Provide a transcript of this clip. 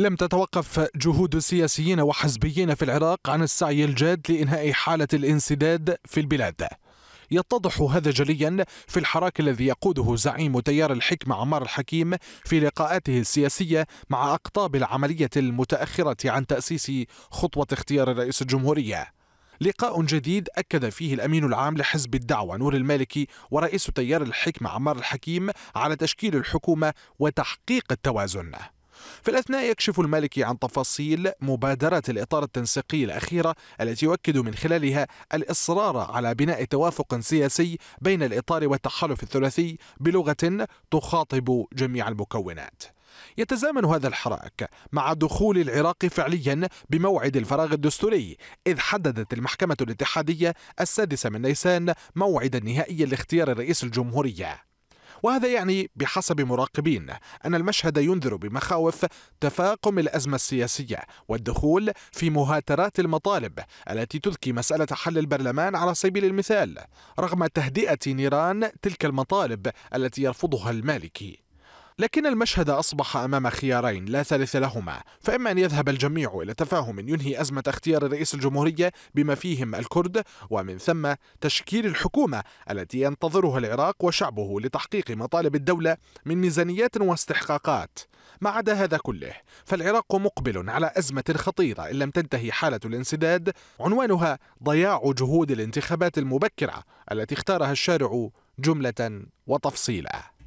لم تتوقف جهود السياسيين وحزبيين في العراق عن السعي الجاد لإنهاء حالة الانسداد في البلاد. يتضح هذا جليا في الحراك الذي يقوده زعيم تيار الحكمة عمار الحكيم في لقاءاته السياسية مع أقطاب العملية المتأخرة عن تأسيس خطوة اختيار رئيس الجمهورية. لقاء جديد أكد فيه الأمين العام لحزب الدعوة نوري المالكي ورئيس تيار الحكمة عمار الحكيم على تشكيل الحكومة وتحقيق التوازن. في الأثناء يكشف المالكي عن تفاصيل مبادرة الإطار التنسيقي الأخيرة التي يؤكد من خلالها الإصرار على بناء توافق سياسي بين الإطار والتحالف الثلاثي بلغة تخاطب جميع المكونات. يتزامن هذا الحراك مع دخول العراق فعليا بموعد الفراغ الدستوري، إذ حددت المحكمة الاتحادية السادسة من نيسان موعدا نهائيا لاختيار رئيس الجمهورية. وهذا يعني بحسب مراقبين أن المشهد ينذر بمخاوف تفاقم الأزمة السياسية والدخول في مهاترات المطالب التي تذكي مسألة حل البرلمان على سبيل المثال، رغم تهدئة نيران تلك المطالب التي يرفضها المالكي. لكن المشهد أصبح أمام خيارين لا ثالث لهما، فإما أن يذهب الجميع إلى تفاهم ينهي أزمة اختيار رئيس الجمهورية بما فيهم الكرد، ومن ثم تشكيل الحكومة التي ينتظرها العراق وشعبه لتحقيق مطالب الدولة من ميزانيات واستحقاقات. ما عدا هذا كله فالعراق مقبل على أزمة خطيرة إن لم تنتهي حالة الانسداد، عنوانها ضياع جهود الانتخابات المبكرة التي اختارها الشارع جملة وتفصيلا.